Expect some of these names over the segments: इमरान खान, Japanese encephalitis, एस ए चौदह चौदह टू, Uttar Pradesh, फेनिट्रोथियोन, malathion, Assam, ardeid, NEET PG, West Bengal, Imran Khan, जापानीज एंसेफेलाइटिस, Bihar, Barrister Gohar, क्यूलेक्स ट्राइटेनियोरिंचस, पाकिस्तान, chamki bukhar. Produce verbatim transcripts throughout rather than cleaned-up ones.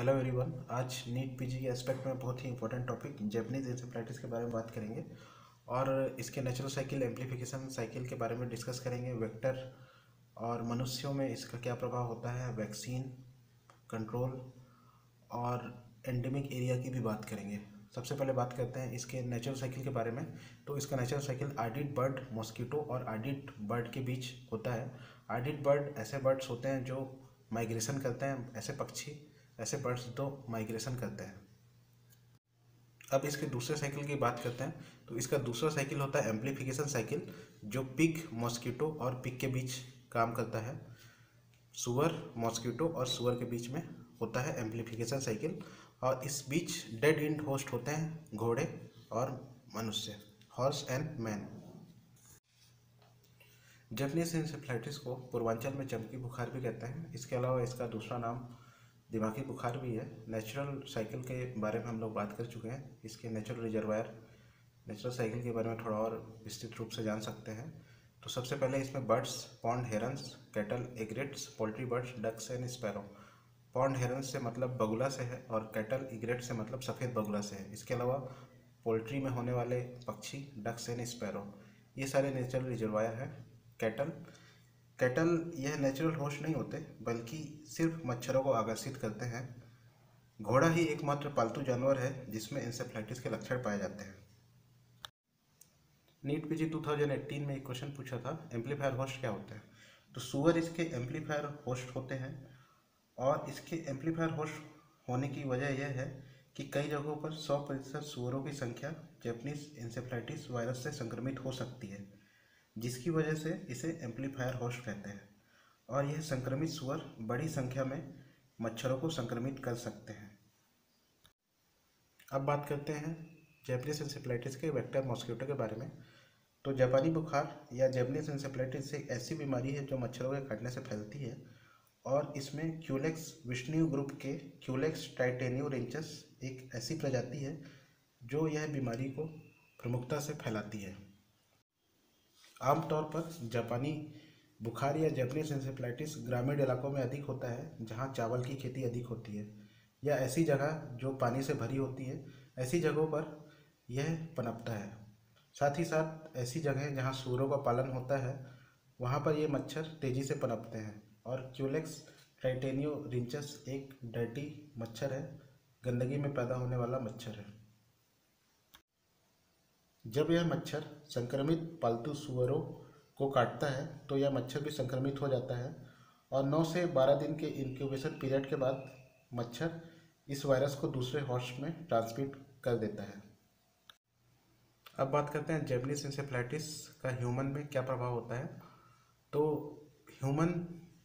Hello everyone, आज NEET PG के aspect में बहुत ही इंपॉर्टेंट टॉपिक जापानीज एंसेफेलाइटिस के बारे में बात करेंगे और इसके नेचुरल साइकिल, एम्प्लीफिकेशन साइकिल के बारे में डिस्कस करेंगे। वेक्टर और मनुष्यों में इसका क्या प्रभाव होता है, वैक्सीन कंट्रोल और एंडेमिक एरिया की भी बात करेंगे। सबसे पहले बात करते हैं इसके नेचुरल साइकिल के बारे में। तो इसका natural cycle ardeid bird mosquito और आर्डिड बर्ड के बीच होता है। आर्डिड बर्ड ऐसे बर्ड्स होते हैं जो माइग्रेशन करते हैं, ऐसे पक्षी ऐसे बर्ड्स तो माइग्रेशन करते हैं। अब इसके दूसरे साइकिल की बात करते हैं। तो इसका दूसरा साइकिल होता है एम्प्लीफिकेशन साइकिल, जो पिग मॉस्किटो और पिग के बीच काम करता है। सुअर मॉस्किटो और सुअर के बीच में होता है एम्प्लीफिकेशन साइकिल, और इस बीच डेड एंड होस्ट होते हैं घोड़े और मनुष्य, horse and man. जापानीज एंसेफेलाइटिस को पूर्वांचल में चमकी बुखार भी कहते हैं। इसके अलावा इसका दूसरा नाम दिमागी बुखार भी है। नेचुरल साइकिल के बारे में हम लोग बात कर चुके हैं। इसके नेचुरल रिजर्वायर, नेचुरल साइकिल के बारे में थोड़ा और विस्तृत रूप से जान सकते हैं। तो सबसे पहले इसमें birds, pond herons, cattle, egrets, poultry birds, ducks and sparrow. Pond herons से मतलब बगुला से है और कैटल एग्रेट से मतलब सफ़ेद बगुला से है। इसके अलावा पोल्ट्री में होने वाले पक्षी डक्स एंड स्पैरो, ये सारे नेचुरल रिजर्वायर हैं। कैटल कैटल यह नेचुरल होस्ट नहीं होते, बल्कि सिर्फ मच्छरों को आकर्षित करते हैं। घोड़ा ही एकमात्र पालतू जानवर है जिसमें इंसेफ्लाइटिस के लक्षण पाए जाते हैं। नीट पीजी दो हज़ार अठारह में एक क्वेश्चन पूछा था, एम्पलीफायर होस्ट क्या होते हैं। तो सुअर इसके एम्पलीफायर होस्ट होते हैं, और इसके एम्पलीफायर होस्ट होने की वजह यह है कि कई जगहों पर सौ प्रतिशत सुअरों की संख्या जापानीज इंसेफ्लाइटिस वायरस से संक्रमित हो सकती है, जिसकी वजह से इसे एम्पलीफायर होस्ट कहते हैं। और यह संक्रमित सुअर बड़ी संख्या में मच्छरों को संक्रमित कर सकते हैं। अब बात करते हैं जापानीज एंसेफेलाइटिस के वेक्टर मॉस्किटो के बारे में। तो जापानी बुखार या जापानीज एंसेफेलाइटिस एक ऐसी बीमारी है जो मच्छरों के काटने से फैलती है, और इसमें क्यूलेक्स विष्णु ग्रुप के क्यूलेक्स ट्राइटेनियोरिंचस एक ऐसी प्रजाति है जो यह बीमारी को प्रमुखता से फैलाती है। आमतौर पर जापानी बुखार या जापानीज एंसेफेलाइटिस ग्रामीण इलाकों में अधिक होता है, जहाँ चावल की खेती अधिक होती है या ऐसी जगह जो पानी से भरी होती है, ऐसी जगहों पर यह पनपता है। साथ ही साथ ऐसी जगहें जहाँ सूअरों का पालन होता है, वहाँ पर ये मच्छर तेज़ी से पनपते हैं। और क्यूलेक्स ट्राइटेनियोरिंचस एक डर्टी मच्छर है, गंदगी में पैदा होने वाला मच्छर है। जब यह मच्छर संक्रमित पालतू सुअरों को काटता है तो यह मच्छर भी संक्रमित हो जाता है, और नौ से बारह दिन के इंक्यूबेशन पीरियड के बाद मच्छर इस वायरस को दूसरे होस्ट में ट्रांसमिट कर देता है। अब बात करते हैं जापानीज एंसेफेलाइटिस का ह्यूमन में क्या प्रभाव होता है। तो ह्यूमन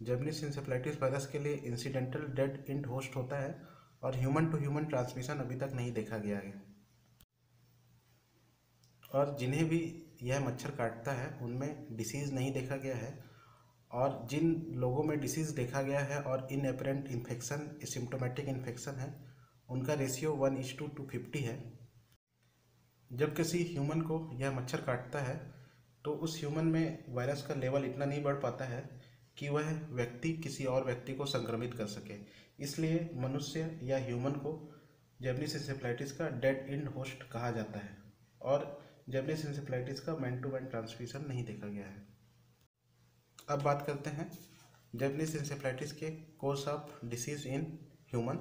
जापानीज एंसेफेलाइटिस वायरस के लिए इंसिडेंटल डेड एंड होस्ट होता है, और ह्यूमन टू ह्यूमन ट्रांसमिशन अभी तक नहीं देखा गया है। और जिन्हें भी यह मच्छर काटता है उनमें डिसीज़ नहीं देखा गया है, और जिन लोगों में डिसीज़ देखा गया है और inapparent infection, symptomatic infection है, उनका ratio one is to two fifty है। जब किसी ह्यूमन को यह मच्छर काटता है तो उस ह्यूमन में वायरस का लेवल इतना नहीं बढ़ पाता है कि वह व्यक्ति किसी और व्यक्ति को संक्रमित कर सके। इसलिए मनुष्य या ह्यूमन को जापानीज एंसेफेलाइटिस का डेड एंड होस्ट कहा जाता है, और जापानीज एंसेफेलाइटिस का मैन टू मैन ट्रांसमिशन नहीं देखा गया है। अब बात करते हैं जापानीज एंसेफेलाइटिस के course of disease in human.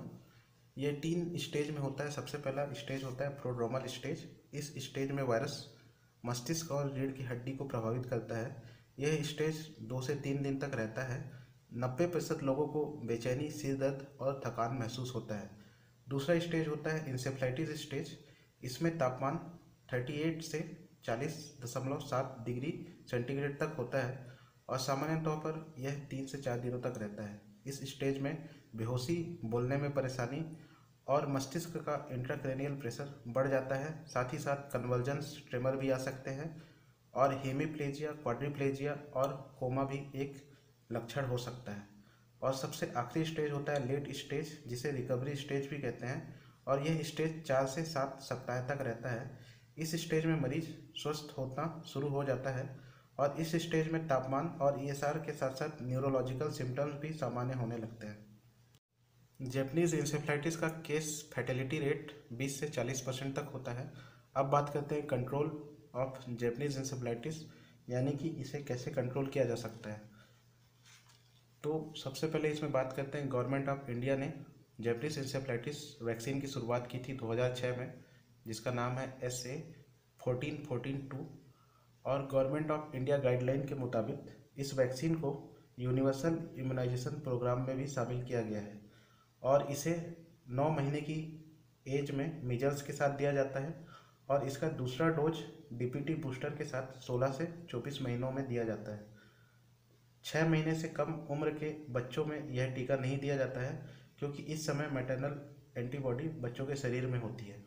ये तीन स्टेज में होता है। सबसे पहला स्टेज होता है प्रोड्रोमल स्टेज। इस स्टेज में वायरस मस्तिष्क और रीढ़ की हड्डी को प्रभावित करता है। यह स्टेज दो से तीन दिन तक रहता है। नब्बे प्रतिशत लोगों को बेचैनी, सिर दर्द और थकान महसूस होता है। दूसरा स्टेज होता है इंसेफेलाइटिस स्टेज। इसमें तापमान अड़तीस से चालीस दशमलव सात डिग्री सेंटीग्रेड तक होता है, और सामान्य तौर पर यह तीन से चार दिनों तक रहता है। इस स्टेज में बेहोशी, बोलने में परेशानी और मस्तिष्क का इंट्राक्रैनियल प्रेशर बढ़ जाता है। साथ ही साथ कन्वल्जन्स, ट्रेमर भी आ सकते हैं, और हेमीप्लेजिया, क्वाड्रीप्लेजिया और कोमा भी एक लक्षण हो सकता है। और सबसे आखिरी स्टेज होता है लेट स्टेज, जिसे रिकवरी स्टेज भी कहते हैं, और यह स्टेज चार से सात सप्ताह तक रहता है। इस स्टेज में मरीज स्वस्थ होना शुरू हो जाता है, और इस स्टेज में तापमान और ई एस आर के साथ साथ न्यूरोलॉजिकल सिम्टम्स भी सामान्य होने लगते हैं। जैपनीज़ इंसेफ्लाइटिस का केस फैटेलिटी रेट बीस से चालीस परसेंट तक होता है। अब बात करते हैं कंट्रोल ऑफ जैपनीज़ इंसेफ्लाइटिस, यानी कि इसे कैसे कंट्रोल किया जा सकता है। तो सबसे पहले इसमें बात करते हैं, गवर्नमेंट ऑफ इंडिया ने जैपनीज़ इंसेफ्लाइटिस वैक्सीन की शुरुआत की थी दो हज़ार छह में, जिसका नाम है एस ए चौदह चौदह टू, और गवर्नमेंट ऑफ इंडिया गाइडलाइन के मुताबिक इस वैक्सीन को यूनिवर्सल इम्यूनाइजेशन प्रोग्राम में भी शामिल किया गया है, और इसे नौ महीने की एज में मीजल्स के साथ दिया जाता है, और इसका दूसरा dose D P T booster के साथ सोलह से चौबीस महीनों में दिया जाता है। छः महीने से कम उम्र के बच्चों में यह टीका नहीं दिया जाता है, क्योंकि इस समय मैटरनल एंटीबॉडी बच्चों के शरीर में होती है।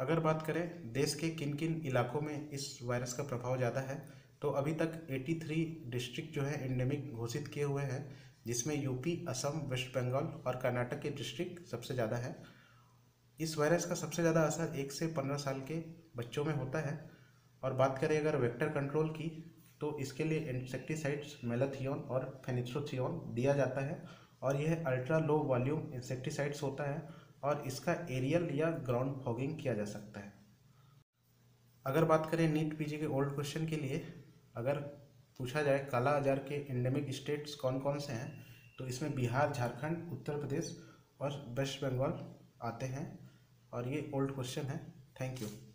अगर बात करें देश के किन किन इलाकों में इस वायरस का प्रभाव ज़्यादा है, तो अभी तक तिरासी डिस्ट्रिक्ट जो है एंडेमिक घोषित किए हुए हैं, जिसमें यूपी, असम, वेस्ट बंगाल और कर्नाटक के डिस्ट्रिक्ट सबसे ज़्यादा है। इस वायरस का सबसे ज़्यादा असर एक से पंद्रह साल के बच्चों में होता है। और बात करें अगर वेक्टर कंट्रोल की, तो इसके लिए इंसेक्टिसाइड्स मेलाथियोन और फेनिट्रोथियोन दिया जाता है, और यह अल्ट्रा लो वॉल्यूम इंसेक्टिसाइड्स होता है, और इसका एरियल या ग्राउंड फॉगिंग किया जा सकता है। अगर बात करें नीट पीजी के ओल्ड क्वेश्चन के लिए, अगर पूछा जाए काला अजार के एंडेमिक स्टेट्स कौन कौन से हैं, तो इसमें बिहार, झारखंड, उत्तर प्रदेश और वेस्ट बंगाल आते हैं, और ये ओल्ड क्वेश्चन है। Thank you.